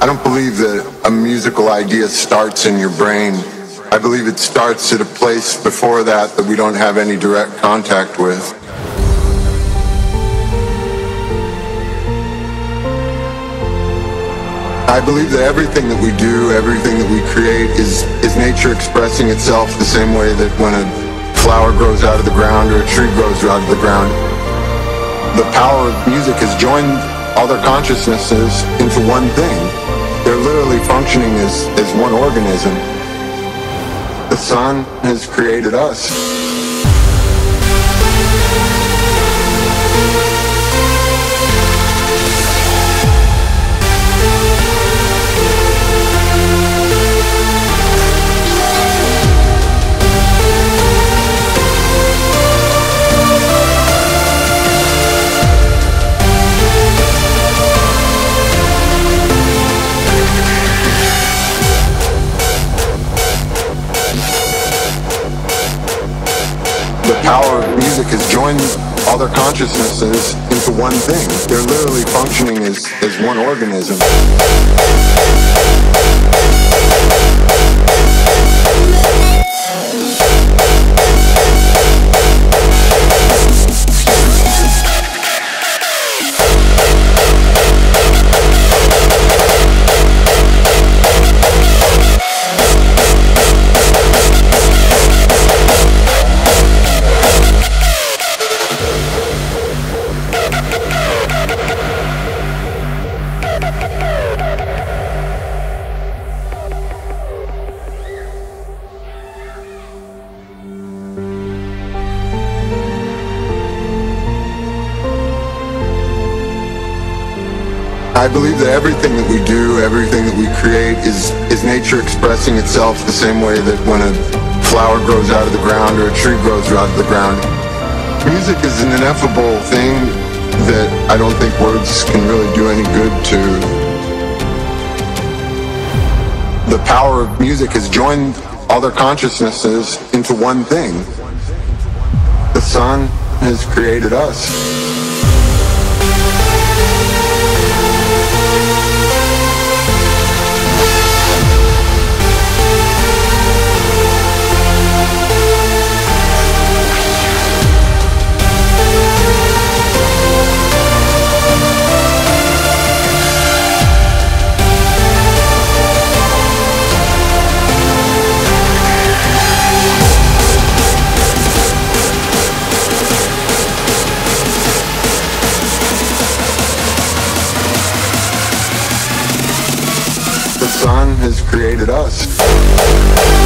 I don't believe that a musical idea starts in your brain. I believe it starts at a place before that that we don't have any direct contact with. I believe that everything that we do, everything that we create is nature expressing itself the same way that when a flower grows out of the ground or a tree grows out of the ground. The power of music has joined all their consciousnesses into one thing. They're literally functioning as one organism. The sun has created us. The power of music has joined all their consciousnesses into one thing. They're literally functioning as one organism. I believe that everything that we do, everything that we create is nature expressing itself the same way that when a flower grows out of the ground or a tree grows out of the ground. Music is an ineffable thing that I don't think words can really do any good to. The power of music has joined all their consciousnesses into one thing. The sun has created us. The sun has created us.